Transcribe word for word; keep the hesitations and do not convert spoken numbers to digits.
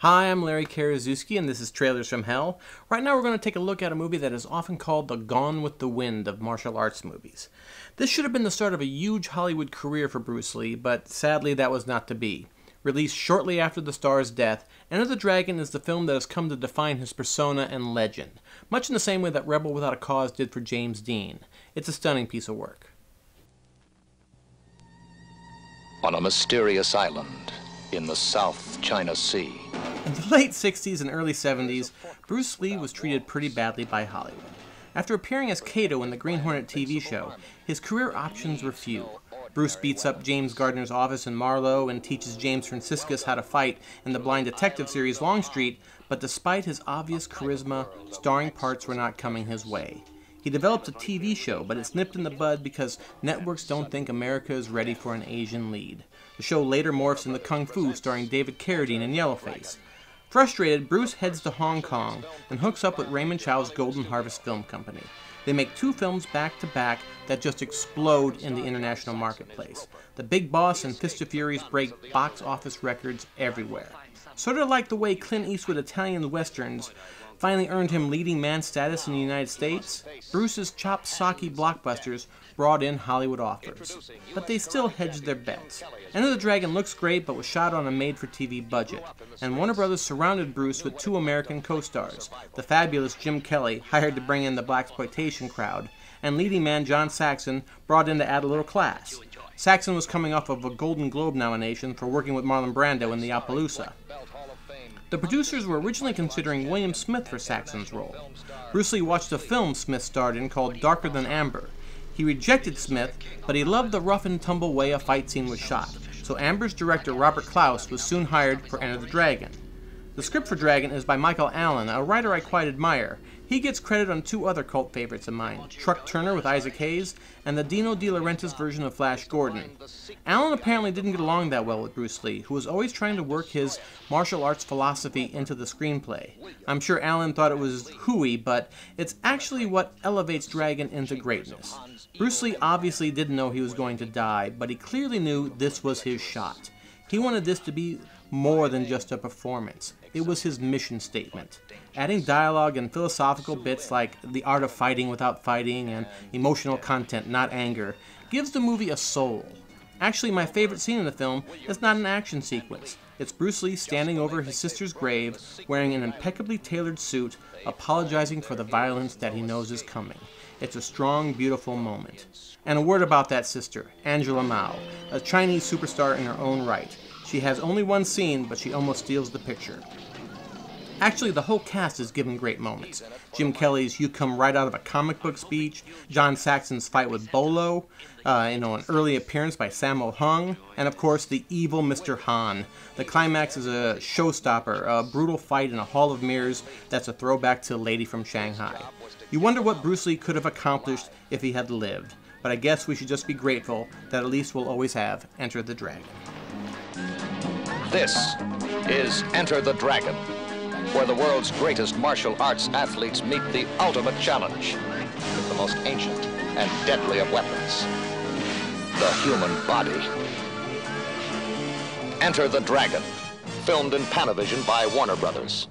Hi, I'm Larry Karaszewski, and this is Trailers From Hell. Right now we're going to take a look at a movie that is often called the Gone With the Wind of martial arts movies. This should have been the start of a huge Hollywood career for Bruce Lee, but sadly that was not to be. Released shortly after the star's death, Enter the Dragon is the film that has come to define his persona and legend, much in the same way that Rebel Without a Cause did for James Dean. It's a stunning piece of work. On a mysterious island in the South China Sea, in the late sixties and early seventies, Bruce Lee was treated pretty badly by Hollywood. After appearing as Kato in the Green Hornet T V show, his career options were few. Bruce beats up James Gardner's office in Marlowe and teaches James Franciscus how to fight in the blind detective series Longstreet, but despite his obvious charisma, starring parts were not coming his way. He developed a T V show, but it's nipped in the bud because networks don't think America is ready for an Asian lead. The show later morphs into Kung Fu, starring David Carradine and Yellowface. Frustrated, Bruce heads to Hong Kong and hooks up with Raymond Chow's Golden Harvest Film Company. They make two films back-to-back that just explode in the international marketplace. The Big Boss and Fist of Fury break box office records everywhere. Sort of like the way Clint Eastwood Italian westerns finally earned him leading man status in the United States, Bruce's chop-socky blockbusters brought in Hollywood offers. But they still hedged their bets. Enter the Dragon looks great, but was shot on a made-for-T V budget, and Warner Brothers surrounded Bruce with two American co-stars, the fabulous Jim Kelly, hired to bring in the blaxploitation crowd, and leading man John Saxon, brought in to add a little class. Saxon was coming off of a Golden Globe nomination for working with Marlon Brando in The Appaloosa. The producers were originally considering William Smith for Saxon's role. Bruce Lee watched a film Smith starred in called Darker Than Amber. He rejected Smith, but he loved the rough-and-tumble way a fight scene was shot, so Amber's director Robert Clouse was soon hired for Enter the Dragon. The script for Dragon is by Michael Allen, a writer I quite admire. He gets credit on two other cult favorites of mine, Truck Turner with Isaac Hayes and the Dino De Laurentiis version of Flash Gordon. Allen apparently didn't get along that well with Bruce Lee, who was always trying to work his martial arts philosophy into the screenplay. I'm sure Allen thought it was hooey, but it's actually what elevates Dragon into greatness. Bruce Lee obviously didn't know he was going to die, but he clearly knew this was his shot. He wanted this to be more than just a performance. It was his mission statement. Adding dialogue and philosophical bits like the art of fighting without fighting and emotional content, not anger, gives the movie a soul. Actually, my favorite scene in the film is not an action sequence. It's Bruce Lee standing over his sister's grave, wearing an impeccably tailored suit, apologizing for the violence that he knows is coming. It's a strong, beautiful moment. And a word about that sister, Angela Mao, a Chinese superstar in her own right. She has only one scene, but she almost steals the picture. Actually, the whole cast is given great moments. Jim Kelly's "You Come Right Out of a Comic Book" speech, John Saxon's fight with Bolo, uh, you know, an early appearance by Sammo Hung, and of course the evil Mister Han. The climax is a showstopper, a brutal fight in a hall of mirrors that's a throwback to Lady from Shanghai. You wonder what Bruce Lee could have accomplished if he had lived, but I guess we should just be grateful that at least we'll always have Enter the Dragon. This is Enter the Dragon, where the world's greatest martial arts athletes meet the ultimate challenge with the most ancient and deadly of weapons, the human body. Enter the Dragon, filmed in Panavision by Warner Brothers.